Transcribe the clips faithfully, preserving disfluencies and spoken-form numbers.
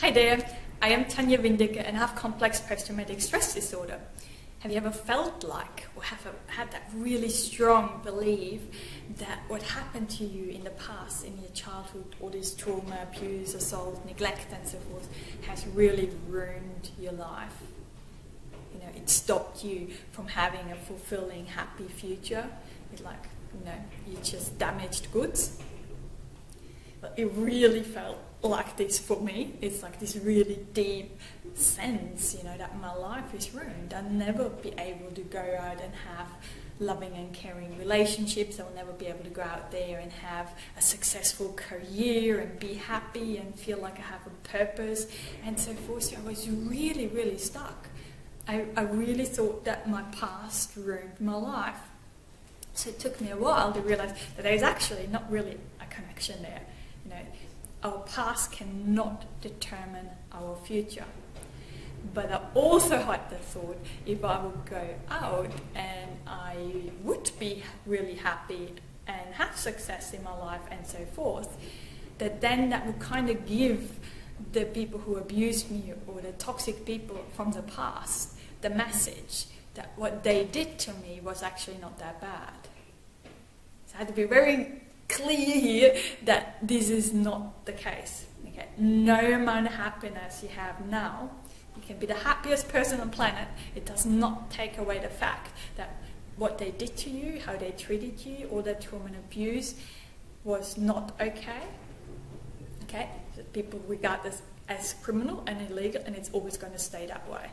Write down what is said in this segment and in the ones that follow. Hi there, I am Tanja Windegger and have complex post-traumatic stress disorder. Have you ever felt like or have a, had that really strong belief that what happened to you in the past, in your childhood, all this trauma, abuse, assault, neglect and so forth, has really ruined your life? You know, it stopped you from having a fulfilling, happy future. It's like, you know, you just damaged goods. But it really felt like this for me. It's like this really deep sense, you know, that my life is ruined. I'll never be able to go out and have loving and caring relationships. I'll never be able to go out there and have a successful career and be happy and feel like I have a purpose and so forth. So I was really, really stuck. I, I really thought that my past ruined my life. So it took me a while to realize that there's actually not really a connection there. You know, our past cannot determine our future. But I also had the thought, if I would go out and I would be really happy and have success in my life and so forth, that then that would kind of give the people who abused me or the toxic people from the past the message that what they did to me was actually not that bad. So I had to be very clear here that this is not the case. Okay? No amount of happiness you have now, you can be the happiest person on the planet, it does not take away the fact that what they did to you, how they treated you, all that trauma and abuse was not okay. Okay? So people regard this as criminal and illegal, and it's always going to stay that way.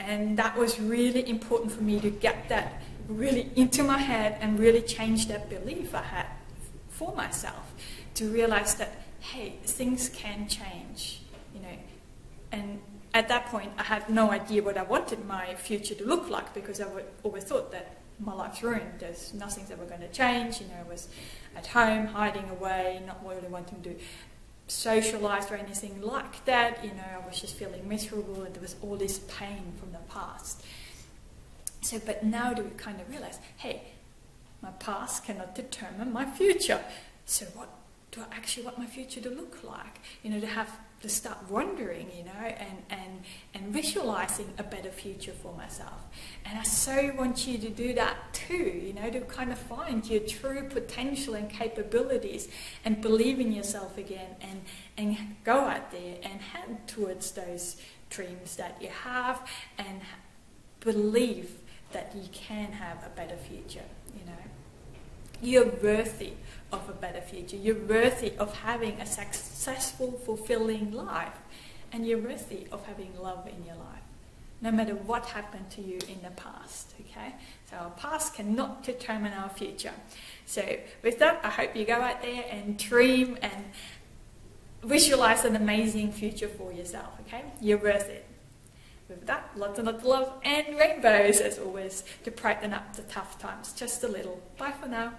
And that was really important for me to get that really into my head and really change that belief I had for myself, to realize that, hey, things can change, you know. And at that point, I had no idea what I wanted my future to look like, because I would, always thought that my life's ruined, there's nothing that were going to change, you know. I was at home, hiding away, not really wanting to socialized or anything like that, you know. I was just feeling miserable and there was all this pain from the past. So, but now do we kind of realize, hey, my past cannot determine my future. So what do I actually want my future to look like? You know, to have to start wondering, you know, and, and, and visualizing a better future for myself. And I so want you to do that too, you know, to kind of find your true potential and capabilities and believe in yourself again, and, and go out there and head towards those dreams that you have and believe that you can have a better future, you know. You're worthy of a better future. You're worthy of having a successful, fulfilling life. And you're worthy of having love in your life, no matter what happened to you in the past, okay? So our past cannot determine our future. So with that, I hope you go out there and dream and visualize an amazing future for yourself, okay? You're worth it. With that, lots and lots of love and rainbows, as always, to brighten up the tough times just a little. Bye for now.